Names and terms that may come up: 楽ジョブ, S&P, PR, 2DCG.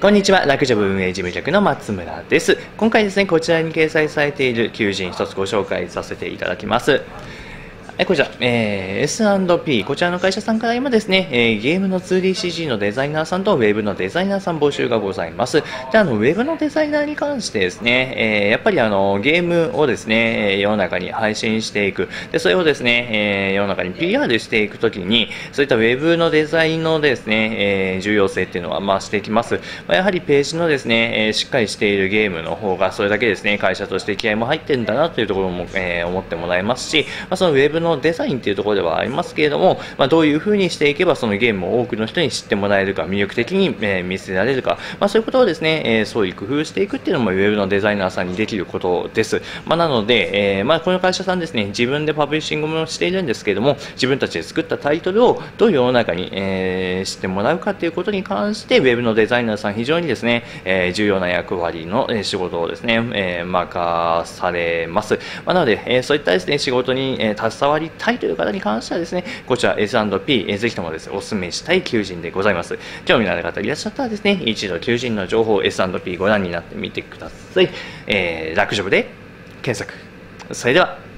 こんにちは、楽ジョブ運営事務局の松村です。今回ですね、こちらに掲載されている求人一つご紹介させていただきます。こちら、S&P、こちらの会社さんから今ですね、ゲームの 2DCG のデザイナーさんとウェブのデザイナーさん募集がございます。で、ウェブのデザイナーに関してですね、やっぱりゲームをですね、世の中に配信していく。で、それをですね、世の中に PR していくときに、そういったウェブのデザインのですね、重要性っていうのは増してきます。やはりページのですね、しっかりしているゲームの方が、それだけですね、会社として気合も入ってるんだなというところも、思ってもらえますし、そのウェブのデザインというところではありますけれども、どういうふうにしていけばそのゲームを多くの人に知ってもらえるか、魅力的に見せられるか、そういうことをですね、そういう工夫していくっていうのもウェブのデザイナーさんにできることです。なので、この会社さんですね、自分でパブリッシングもしているんですけれども、自分たちで作ったタイトルをどう世の中に、知ってもらうかということに関して、ウェブのデザイナーさん非常にですね、重要な役割の仕事をですね、任されます。なので、そういったですね、仕事に携わりたいという方に関してはですね、こちら S&P、ぜひともですね、お勧めしたい求人でございます。興味のある方いらっしゃったらですね、一度求人の情報を S&P ご覧になってみてください。楽ジョブで検索。それでは。